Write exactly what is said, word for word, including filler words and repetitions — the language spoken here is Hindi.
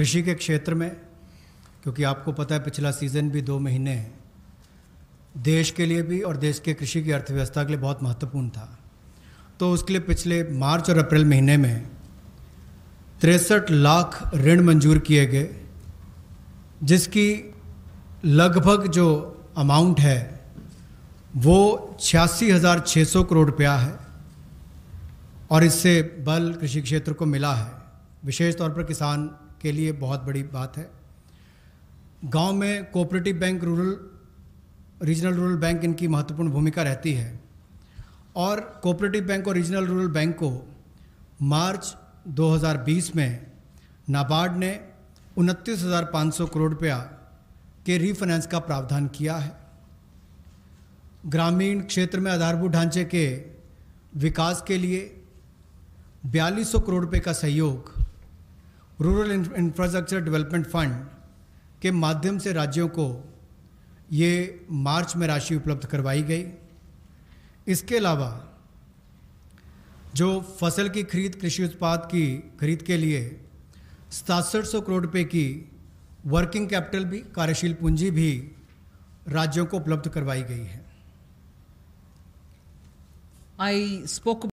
कृषि के क्षेत्र में, क्योंकि आपको पता है पिछला सीज़न भी दो महीने देश के लिए भी और देश के कृषि की अर्थव्यवस्था के लिए बहुत महत्वपूर्ण था। तो उसके लिए पिछले मार्च और अप्रैल महीने में तिरसठ लाख ऋण मंजूर किए गए, जिसकी लगभग जो अमाउंट है वो छियासी हज़ार छः सौ करोड़ रुपया है और इससे बल कृषि क्षेत्र को मिला है। विशेष तौर पर किसान के लिए बहुत बड़ी बात है। गांव में cooperative bank, rural regional rural bank, इनकी महत्वपूर्ण भूमिका रहती है और कोऑपरेटिव बैंक और रीजनल रूरल बैंक को मार्च दो हज़ार बीस में नाबार्ड ने उनतीस हज़ार पाँच सौ करोड़ रुपया के रीफाइनेंस का प्रावधान किया है। ग्रामीण क्षेत्र में आधारभूत ढांचे के विकास के लिए बयालीस सौ करोड़ रुपये का सहयोग रूरल इंफ्रास्ट्रक्चर डेवलपमेंट फंड के माध्यम से राज्यों को ये मार्च में राशि उपलब्ध करवाई गई। इसके अलावा जो फसल की खरीद, कृषि उत्पाद की खरीद के लिए सतासठ सौ करोड़ रुपये की वर्किंग कैपिटल भी, कार्यशील पूंजी भी राज्यों को उपलब्ध करवाई गई है। I spoke about